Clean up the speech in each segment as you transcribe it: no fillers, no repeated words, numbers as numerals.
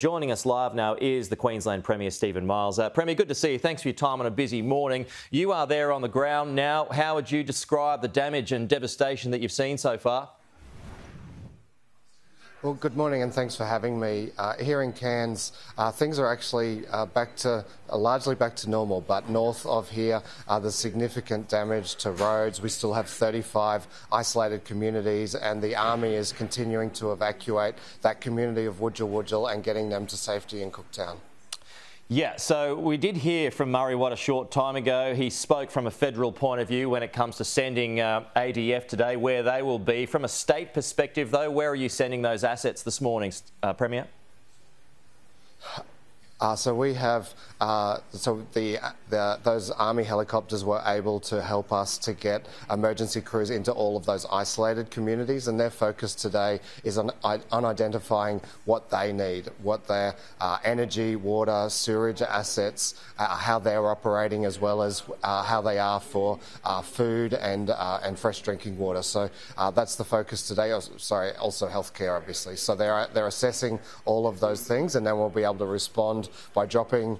Joining us live now is the Queensland Premier, Steven Miles. Premier, good to see you. Thanks for your time on a busy morning. You are there on the ground now. How would you describe the damage and devastation that you've seen so far? Well, good morning and thanks for having me. Here in Cairns, things are actually largely back to normal, but north of here, there's significant damage to roads. We still have 35 isolated communities and the army is continuing to evacuate that community of Wujal Wujal and getting them to safety in Cooktown. Yeah, so we did hear from Murray Watt a short time ago. He spoke from a federal point of view when it comes to sending ADF today, where they will be. From a state perspective, though, where are you sending those assets this morning, Premier? So those army helicopters were able to help us to get emergency crews into all of those isolated communities, and their focus today is on identifying what they need, what their energy, water, sewage assets, how they're operating, as well as how they are for food and fresh drinking water. So that's the focus today. Also healthcare, obviously. So they're assessing all of those things, and then we'll be able to respond by dropping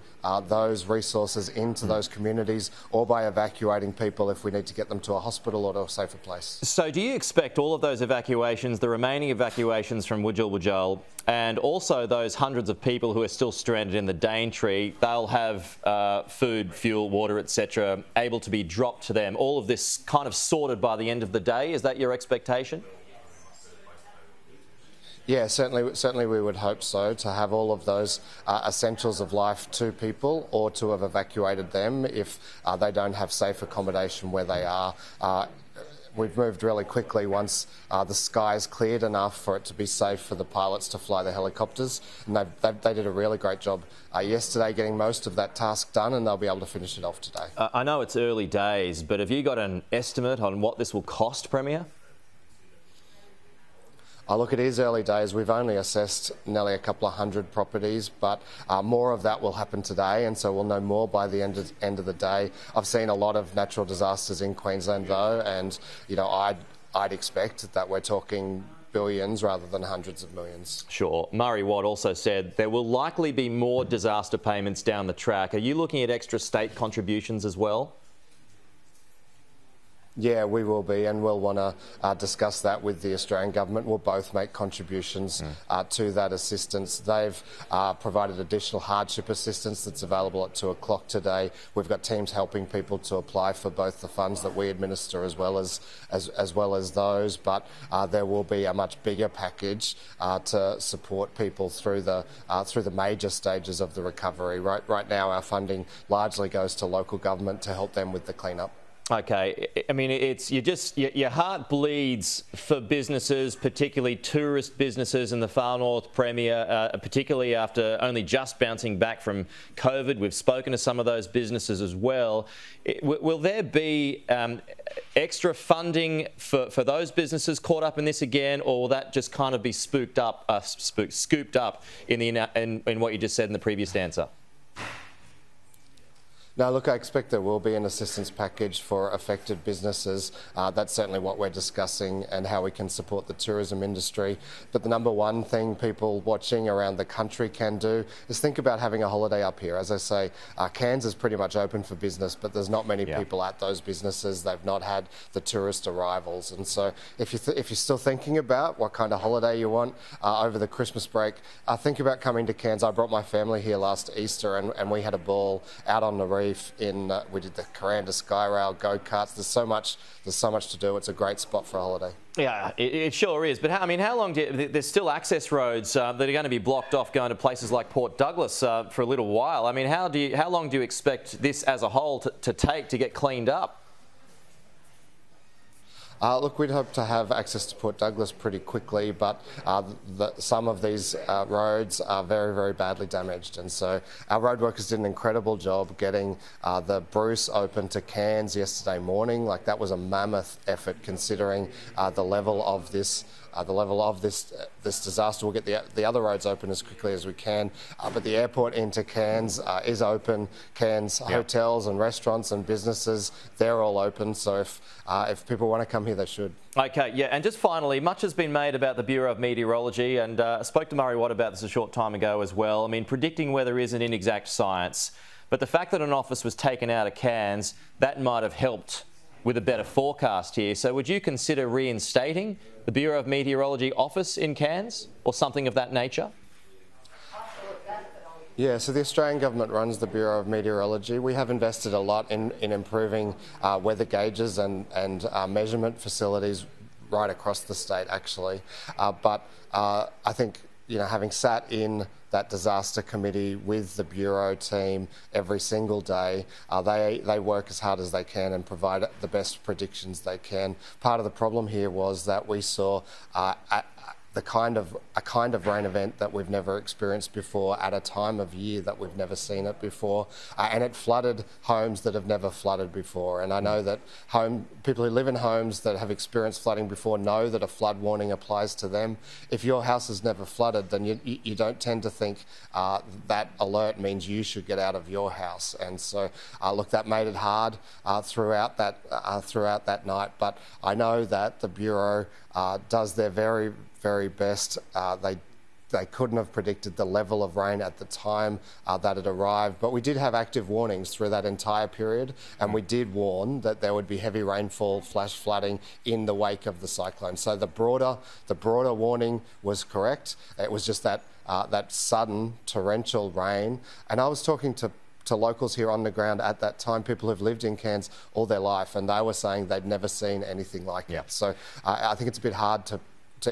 those resources into those communities, or by evacuating people if we need to get them to a hospital or to a safer place. So do you expect all of those evacuations, the remaining evacuations from Wujal Wujal, and also those hundreds of people who are still stranded in the Daintree, they'll have food, fuel, water, etc., able to be dropped to them, all of this kind of sorted by the end of the day? Is that your expectation? Yeah, certainly we would hope so, to have all of those essentials of life to people, or to have evacuated them if they don't have safe accommodation where they are. We've moved really quickly once the sky's cleared enough for it to be safe for the pilots to fly the helicopters, and they did a really great job yesterday getting most of that task done, and they'll be able to finish it off today. I know it's early days, but have you got an estimate on what this will cost, Premier? Look, it is early days. We've only assessed nearly a couple of hundred properties, but more of that will happen today, and so we'll know more by the end of the day. I've seen a lot of natural disasters in Queensland, though, and you know, I'd expect that we're talking billions rather than hundreds of millions. Sure. Murray Watt also said there will likely be more disaster payments down the track. Are you looking at extra state contributions as well? Yeah, we will be, and we'll want to discuss that with the Australian government. We'll both make contributions to that assistance. They've provided additional hardship assistance that's available at 2 o'clock today. We've got teams helping people to apply for both the funds that we administer as well as those. But there will be a much bigger package to support people through the major stages of the recovery. Right now, our funding largely goes to local government to help them with the cleanup. Okay, I mean, it's your heart bleeds for businesses, particularly tourist businesses in the far north, Premier, particularly after only just bouncing back from COVID. We've spoken to some of those businesses as well. Will there be extra funding for those businesses caught up in this again, or will that just kind of be scooped up in what you just said in the previous answer? No, look, I expect there will be an assistance package for affected businesses. That's certainly what we're discussing, and how we can support the tourism industry. But the number one thing people watching around the country can do is think about having a holiday up here. As I say, Cairns is pretty much open for business, but there's not many people at those businesses. They've not had the tourist arrivals. And so if you're still thinking about what kind of holiday you want over the Christmas break, think about coming to Cairns. I brought my family here last Easter, and we had a ball out on the reef. We did the Kuranda Skyrail, go-karts. There's so much to do. It's a great spot for a holiday. Yeah, it sure is. But how long there's still access roads that are going to be blocked off going to places like Port Douglas for a little while. I mean, how long do you expect this as a whole to take to get cleaned up? Look, we'd hope to have access to Port Douglas pretty quickly, but some of these roads are very, very badly damaged. And so our road workers did an incredible job getting the Bruce open to Cairns yesterday morning. Like, that was a mammoth effort, considering the level of this the level of this disaster. We'll get the other roads open as quickly as we can. But the airport into Cairns is open. Cairns hotels and restaurants and businesses, they're all open. So if people want to come here, they should. Okay, yeah, and just finally, much has been made about the Bureau of Meteorology, and I spoke to Murray Watt about this a short time ago as well. I mean, predicting weather is an inexact science, but the fact that an office was taken out of Cairns, that might have helped with a better forecast here. So would you consider reinstating the Bureau of Meteorology office in Cairns or something of that nature? Yeah, so the Australian government runs the Bureau of Meteorology. We have invested a lot in improving weather gauges and measurement facilities right across the state, actually. But I think, you know, having sat in that disaster committee with the Bureau team every single day, they work as hard as they can and provide the best predictions they can. Part of the problem here was that we saw a kind of rain event that we've never experienced before at a time of year that we've never seen it before, and it flooded homes that have never flooded before. And I know that people who live in homes that have experienced flooding before know that a flood warning applies to them. If your house has never flooded, then you don't tend to think that alert means you should get out of your house. And so, look, that made it hard throughout that night. But I know that the Bureau does their very best. They couldn't have predicted the level of rain at the time that it arrived, but we did have active warnings through that entire period, and we did warn that there would be heavy rainfall, flash flooding in the wake of the cyclone. So the broader warning was correct. It was just that that sudden torrential rain, and I was talking to locals here on the ground at that time, people who've lived in Cairns all their life, and they were saying they'd never seen anything like it. So I think it's a bit hard to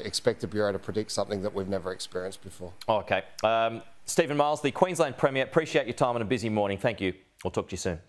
expect the Bureau to predict something that we've never experienced before. Okay. Steven Miles, the Queensland Premier, appreciate your time on a busy morning. Thank you. We'll talk to you soon.